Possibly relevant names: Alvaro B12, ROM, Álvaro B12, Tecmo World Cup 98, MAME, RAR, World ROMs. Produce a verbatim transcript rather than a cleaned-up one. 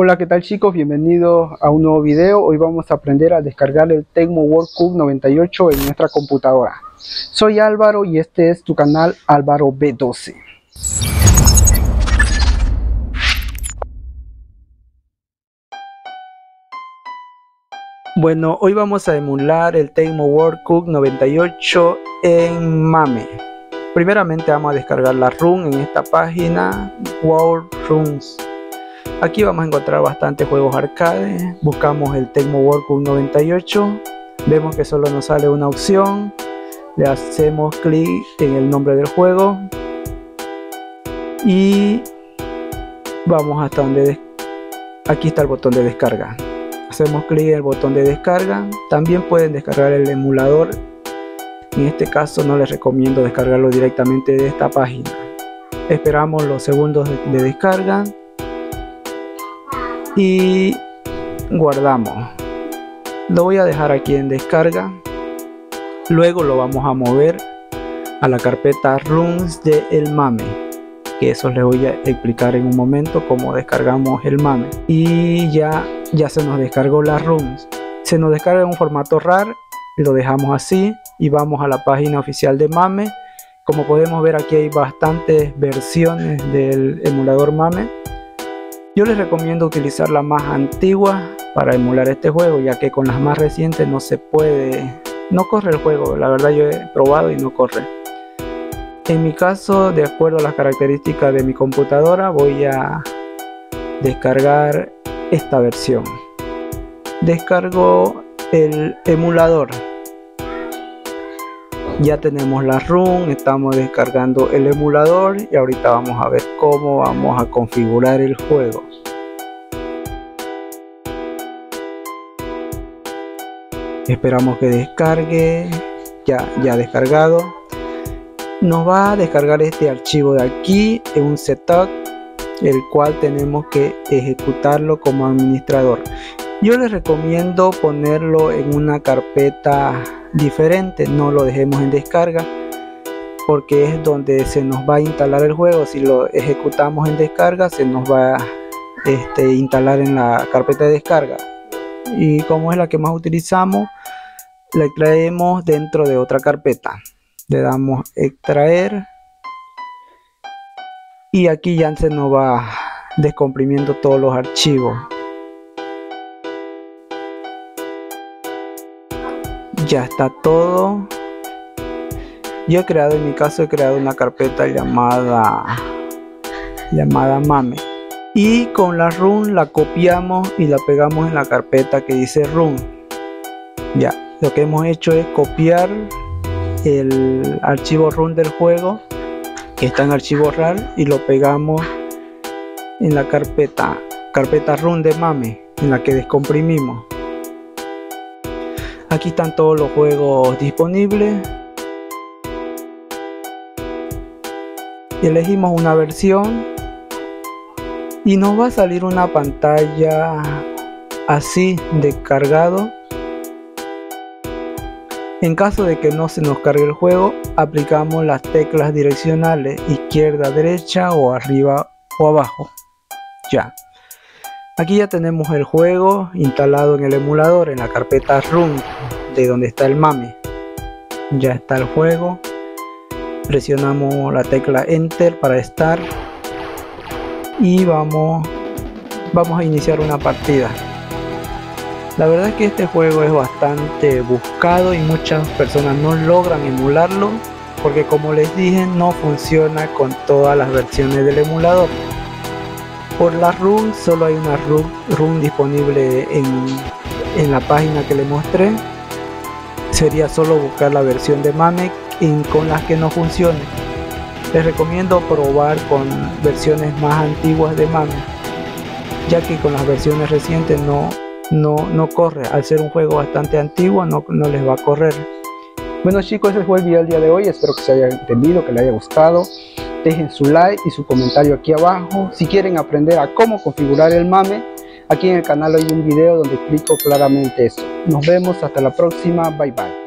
Hola, ¿qué tal chicos? Bienvenidos a un nuevo video. Hoy vamos a aprender a descargar el Tecmo World Cup noventa y ocho en nuestra computadora. Soy Álvaro y este es tu canal Álvaro B doce. Bueno, hoy vamos a emular el Tecmo World Cup noventa y ocho en MAME. Primeramente vamos a descargar la ROM en esta página, World ROMs. Aquí vamos a encontrar bastantes juegos arcade. Buscamos el Tecmo World Cup noventa y ocho, vemos que solo nos sale una opción, le hacemos clic en el nombre del juego y vamos hasta donde aquí está el botón de descarga. Hacemos clic en el botón de descarga. También pueden descargar el emulador, en este caso no les recomiendo descargarlo directamente de esta página. Esperamos los segundos de descarga y guardamos. Lo voy a dejar aquí en descarga. Luego lo vamos a mover a la carpeta ROMs de el MAME, que eso les voy a explicar en un momento cómo descargamos el MAME. Y ya ya se nos descargó las ROMs. Se nos descarga en un formato RAR, lo dejamos así y vamos a la página oficial de MAME. Como podemos ver, aquí hay bastantes versiones del emulador MAME. Yo les recomiendo utilizar la más antigua para emular este juego, ya que con las más recientes no se puede, no corre el juego. La verdad, yo he probado y no corre. En mi caso, de acuerdo a las características de mi computadora, voy a descargar esta versión. Descargo el emulador. Ya tenemos la ROM, estamos descargando el emulador y ahorita vamos a ver cómo vamos a configurar el juego. Esperamos que descargue. Ya, ya descargado. Nos va a descargar este archivo de aquí en un setup, el cual tenemos que ejecutarlo como administrador. Yo les recomiendo ponerlo en una carpeta diferente, no lo dejemos en descarga, porque es donde se nos va a instalar el juego. Si lo ejecutamos en descarga, se nos va a este, instalar en la carpeta de descarga, y como es la que más utilizamos, la extraemos dentro de otra carpeta. Le damos extraer y aquí ya se nos va descomprimiendo todos los archivos. Ya está todo. Yo he creado, en mi caso he creado una carpeta llamada llamada MAME, y con la ROM la copiamos y la pegamos en la carpeta que dice ROM. Ya, lo que hemos hecho es copiar el archivo ROM del juego, que está en archivo RAR, y lo pegamos en la carpeta carpeta ROM de MAME, en la que descomprimimos. Aquí están todos los juegos disponibles. Elegimos una versión y nos va a salir una pantalla así, descargado. En caso de que no se nos cargue el juego, aplicamos las teclas direccionales izquierda, derecha o arriba o abajo. Ya. Aquí ya tenemos el juego instalado en el emulador, en la carpeta ROM de donde está el MAME. Ya está el juego. Presionamos la tecla Enter para estar y vamos, vamos a iniciar una partida. La verdad es que este juego es bastante buscado y muchas personas no logran emularlo porque, como les dije, no funciona con todas las versiones del emulador. Por la ROM solo hay una ROM disponible en, en la página que le mostré. Sería solo buscar la versión de MAME en, con las que no funcione. Les recomiendo probar con versiones más antiguas de MAME, ya que con las versiones recientes no, no, no corre. Al ser un juego bastante antiguo, no, no les va a correr. Bueno chicos, ese fue el video del día de hoy. Espero que se haya entendido, que les haya gustado. Dejen su like y su comentario aquí abajo. Si quieren aprender a cómo configurar el MAME, aquí en el canal hay un video donde explico claramente eso. Nos vemos hasta la próxima. Bye bye.